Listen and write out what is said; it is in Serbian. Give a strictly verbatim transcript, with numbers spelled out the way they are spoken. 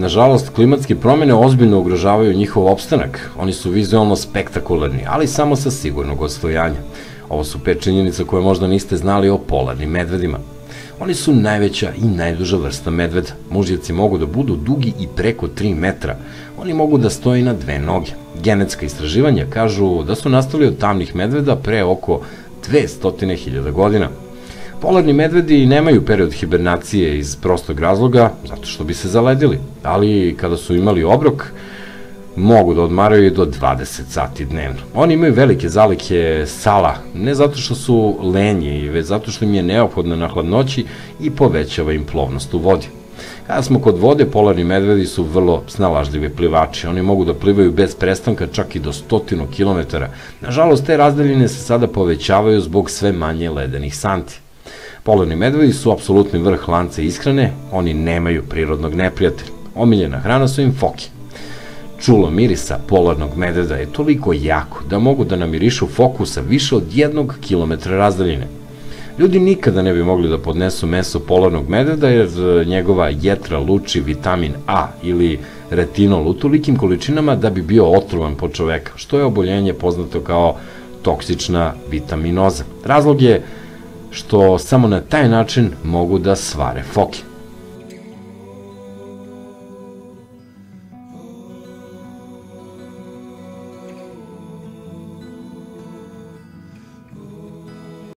Nažalost, klimatske promjene ozbiljno ugrožavaju njihov opstanak. Oni su vizualno spektakularni, ali samo sa sigurnog odstojanja. Ovo su pet činjenica koje možda niste znali o polarnim medvedima. Oni su najveća i najduža vrsta medveda. Mužjevci mogu da budu dugi i preko tri metra. Oni mogu da stoje na dve noge. Genetska istraživanja kažu da su nastali od tamnih medveda pre oko dvesta hiljada godina. Polarni medvedi nemaju period hibernacije iz prostog razloga, zato što bi se zaledili, ali kada su imali obrok, mogu da odmaraju i do dvadeset sati dnevno. Oni imaju velike zalihe sala, ne zato što su lenji, već zato što im je neophodna na hladnoći i povećava im plovnost u vodi. Kada smo kod vode, polarni medvedi su vrlo snalažljivi plivači. Oni mogu da plivaju bez prestanka čak i do stotinu kilometara. Nažalost, te razdaljine se sada povećavaju zbog sve manje ledenih santi. Polarni medvedi su apsolutni vrh lanca ishrane, oni nemaju prirodnog neprijatelja. Omiljena hrana su im foke. Čulo mirisa polarnog medveda je toliko jako da mogu da namirišu foku sa više od jednog kilometra razdaljine. Ljudi nikada ne bi mogli da podnesu meso polarnog medveda jer njegova jetra luči vitamin A ili retinol u tolikim količinama da bi bio otrovan po čoveka, što je oboljenje poznato kao toksična vitaminoza. Razlog je što samo na taj način mogu da svare foke.